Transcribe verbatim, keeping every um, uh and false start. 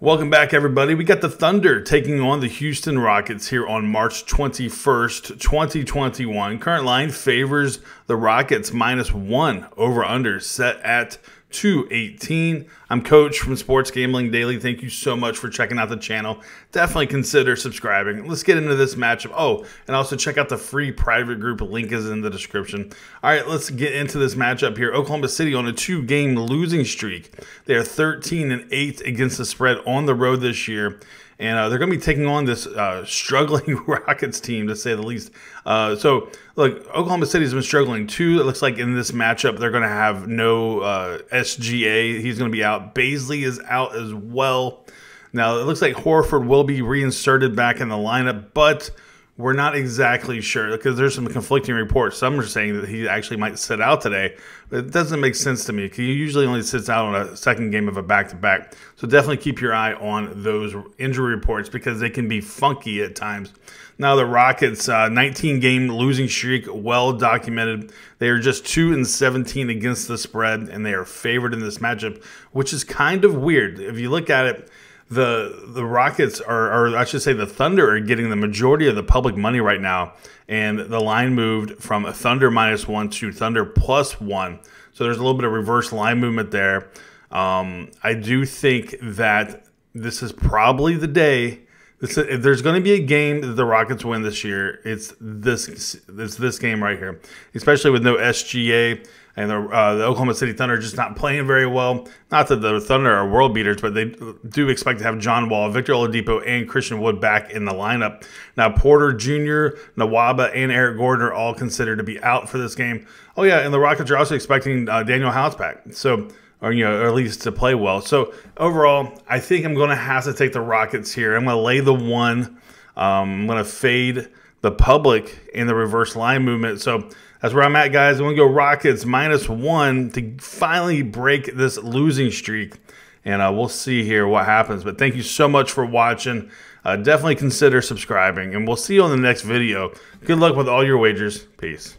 Welcome back, everybody. We got the Thunder taking on the Houston Rockets here on March twenty-first, twenty twenty-one. Current line favors the Rockets, minus one, over under, set at two eighteen. I'm Coach from Sports Gambling Daily. Thank you so much for checking out the channel. Definitely consider subscribing. Let's get into this matchup. Oh, and also check out the free private group. Link is in the description. All right, let's get into this matchup here. Oklahoma City on a two-game losing streak. They are thirteen and eight against the spread on the road this year. And uh, they're going to be taking on this uh, struggling Rockets team, to say the least. Uh, so, look, Oklahoma City's been struggling too. It looks like in this matchup they're going to have no uh, S G A. He's going to be out. Beasley is out as well. Now, it looks like Horford will be reinserted back in the lineup, but we're not exactly sure because there's some conflicting reports. Some are saying that he actually might sit out today, but it doesn't make sense to me. He usually only sits out on a second game of a back-to-back. So definitely keep your eye on those injury reports because they can be funky at times. Now the Rockets, uh, nineteen-game losing streak, well documented. They are just two and seventeen against the spread, and they are favored in this matchup, which is kind of weird. If you look at it, The the Rockets are, or I should say the Thunder, are getting the majority of the public money right now. And the line moved from Thunder minus one to Thunder plus one. So there's a little bit of reverse line movement there. Um, I do think that this is probably the day. This, if there's going to be a game that the Rockets win this year, it's this it's this game right here, especially with no S G A. And the, uh, the Oklahoma City Thunder are just not playing very well. Not that the Thunder are world beaters, but they do expect to have John Wall, Victor Oladipo, and Christian Wood back in the lineup. Now, Porter Junior, Nwaba, and Eric Gordon are all considered to be out for this game. Oh, yeah, and the Rockets are also expecting uh, Daniel House back, so, or, you know, or at least to play well. So, overall, I think I'm going to have to take the Rockets here. I'm going to lay the one. Um, I'm going to fade the public in the reverse line movement. So, that's where I'm at, guys. I'm going to go Rockets minus one to finally break this losing streak. And uh, we'll see here what happens. But thank you so much for watching. Uh, definitely consider subscribing. And we'll see you on the next video. Good luck with all your wagers. Peace.